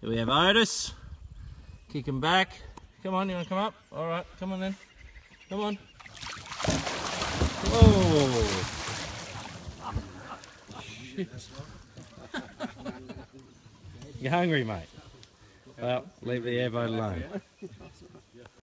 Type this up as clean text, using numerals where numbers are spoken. Here we have Otis. Kick him back. Come on, you want to come up? All right, come on then. Come on. Whoa. Shit. You hungry, mate? Well, leave the airboat alone.